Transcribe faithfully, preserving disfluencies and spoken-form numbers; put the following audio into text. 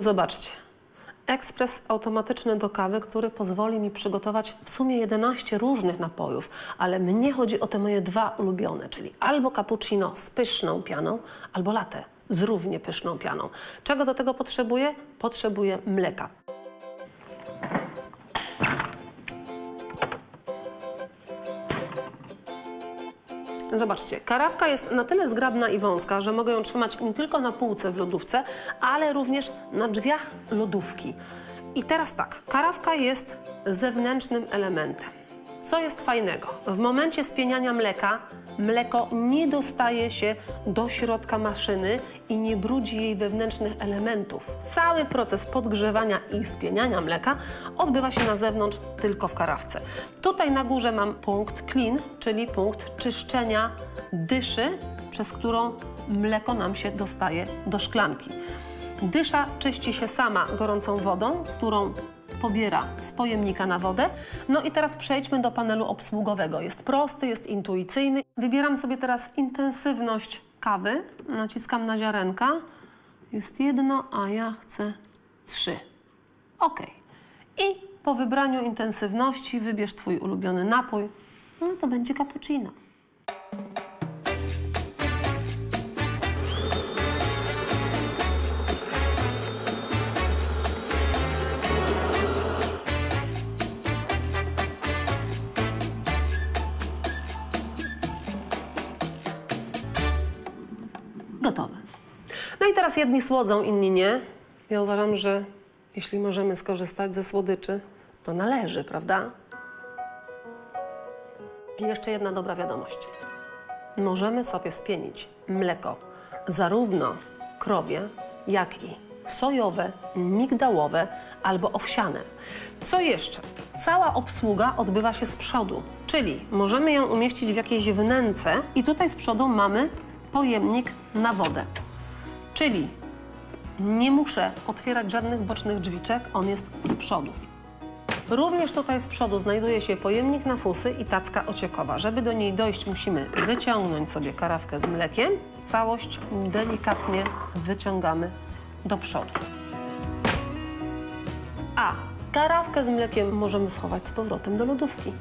Zobaczcie, ekspres automatyczny do kawy, który pozwoli mi przygotować w sumie jedenaście różnych napojów, ale mnie chodzi o te moje dwa ulubione, czyli albo cappuccino z pyszną pianą, albo latte z równie pyszną pianą. Czego do tego potrzebuję? Potrzebuję mleka. Zobaczcie, karawka jest na tyle zgrabna i wąska, że mogę ją trzymać nie tylko na półce w lodówce, ale również na drzwiach lodówki. I teraz tak, karawka jest zewnętrznym elementem. Co jest fajnego? W momencie spieniania mleka mleko nie dostaje się do środka maszyny i nie brudzi jej wewnętrznych elementów. Cały proces podgrzewania i spieniania mleka odbywa się na zewnątrz, tylko w karawce. Tutaj na górze mam punkt clean, czyli punkt czyszczenia dyszy, przez którą mleko nam się dostaje do szklanki. Dysza czyści się sama gorącą wodą, którą pobiera z pojemnika na wodę. No i teraz przejdźmy do panelu obsługowego. Jest prosty, jest intuicyjny. Wybieram sobie teraz intensywność kawy. Naciskam na ziarenka. Jest jedno, a ja chcę trzy. OK. I po wybraniu intensywności wybierz twój ulubiony napój. No to będzie cappuccino. Gotowe. No i teraz jedni słodzą, inni nie. Ja uważam, że jeśli możemy skorzystać ze słodyczy, to należy, prawda? I jeszcze jedna dobra wiadomość. Możemy sobie spienić mleko zarówno krowie, jak i sojowe, migdałowe albo owsiane. Co jeszcze? Cała obsługa odbywa się z przodu, czyli możemy ją umieścić w jakiejś wnęce i tutaj z przodu mamy pojemnik na wodę, czyli nie muszę otwierać żadnych bocznych drzwiczek, on jest z przodu. Również tutaj z przodu znajduje się pojemnik na fusy i tacka ociekowa. Żeby do niej dojść, musimy wyciągnąć sobie karawkę z mlekiem, całość delikatnie wyciągamy do przodu. A karawkę z mlekiem możemy schować z powrotem do lodówki.